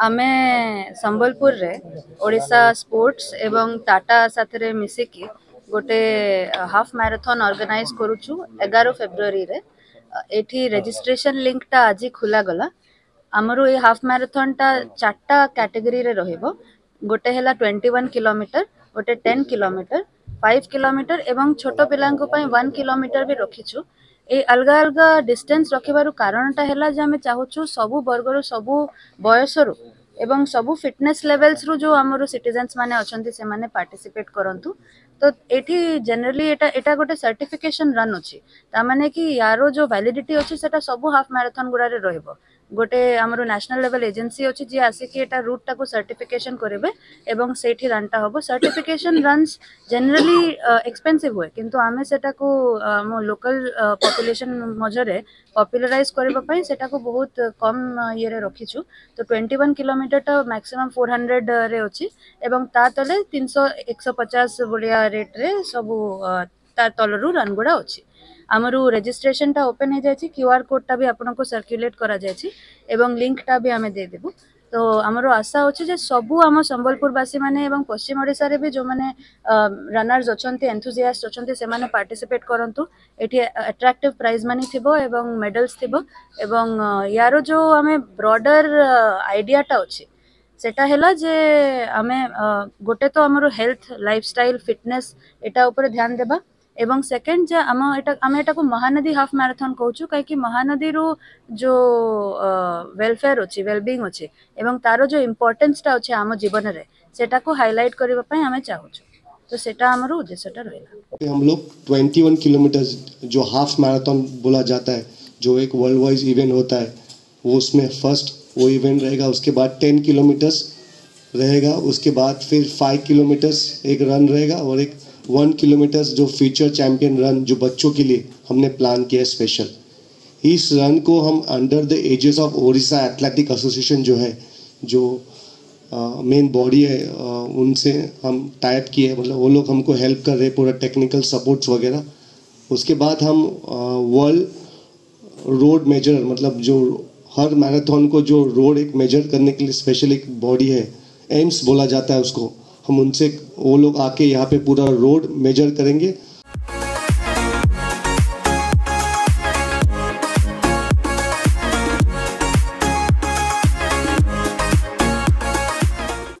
आमे संबलपुर रे ओडिशा स्पोर्ट्स एवं टाटा साथरे मिसिकी गोटे हाफ मैराथन ऑर्गेनाइज करूछु 11 फेब्रुआरी रे। एठी रजिस्ट्रेशन लिंक टा आज खुला गला। आमरो ए हाफ मैराथन टा चारटा कैटेगरी रे रहइबो। गोटे हैला 21 किलोमीटर, गोटे 10 किलोमीटर, 5 किलोमीटर एवं छोटो पिलांको पई 1 किलोमीटर भी रखिछु। ए अलग अलग डिस्टेंस रखिबारु कारणटा हैला जे आमे चाहूछु सबु वर्गरो सबु बयसरो एवं सबु फिटनेस लेवल्स रु जो हमरो सिटीजन्स माने अछंती से माने पार्टिसिपेट करंतु। तो एठी जनरली एटा एटा गोटे सर्टिफिकेशन रन अछि ता माने कि यारो जो वैलिडिटी अछि सेटा सबु हाफ मैराथन गुडा रे रहइबो। गोटे हमरो नेशनल लेवल एजेंसी अछि जे आसे कि एटा रूट टाको सर्टिफिकेशन करबे एवं सेठी रनटा होबो। सर्टिफिकेशन रन्स जनरली एक्सपेंसिव होय किंतु आमे सेटा को हम लोकल पॉपुलेशन मजरे पॉपुलराइज करबा पई सेटा को बहुत कम ये रे रखिछु। तो 21 किलोमीटर टा मैक्सिमम 400 रे अछि एवं ता तले 300 150 बुलिया रेट रे सब ता तलरु रन गुडा अछि। आमरु रजिस्ट्रेशन टा ओपन हो जाए, क्यूआर कोड टा भी आपन को सर्कुलेट करा जाए एवं लिंक टा भी हमें दे देबु। तो आमरो आशा होची जे सबु आम संबलपुरवासी माने एवं पश्चिम ओडिसा रे भी जो माने रनर्स अछंती एंथुजियास्ट अछंती से माने पार्टिसिपेट करंतु। एठी अट्रैक्टिव प्राइज माने थिबो एवं मेडल्स थिबो एवं यारो जो हमें ब्रॉडर आइडिया टा अछि सेटा हैला जे हमें गोटे तो आमरो हेल्थ लाइफस्टाइल फिटनेस एटा ऊपर ध्यान देबा एवं सेकेंड जे आम महानदी हाफ मैराथन कहूँ कहीं महानदी रो जो वेलफेयर अच्छी वेलबिंग अच्छे एवं तारो जो इम्पोर्टेंस टा अच्छे आम जीवन रे सेटा को हाईलाइट करबा पई आम चाहूँ। तो सेटा हमर उद्देश्य टा रहला। हम लोग 21 किलोमीटर जो हाफ मैराथन बोला जाता है जो एक वर्ल्ड वाइज इवेंट होता है वो उसमें फर्स्ट वो इवेंट रहेगा। उसके बाद 10 किलोमीटर्स रहेगा, उसके बाद फिर 5 किलोमीटर्स एक रन रहेगा और एक 1 किलोमीटर जो फ्यूचर चैम्पियन रन जो बच्चों के लिए हमने प्लान किया है स्पेशल। इस रन को हम under the aegis of Odisha athletic association जो है जो मेन बॉडी है उनसे हम टाइप किए, मतलब वो लोग हमको हेल्प कर रहे पूरा टेक्निकल सपोर्ट्स वगैरह। उसके बाद हम वर्ल्ड रोड मेजर मतलब जो हर मैराथन को जो रोड एक मेजर करने के लिए स्पेशल एक बॉडी है एम्स बोला जाता है उसको, हम उनसे वो लोग आके यहाँ पे पूरा रोड मेजर करेंगे।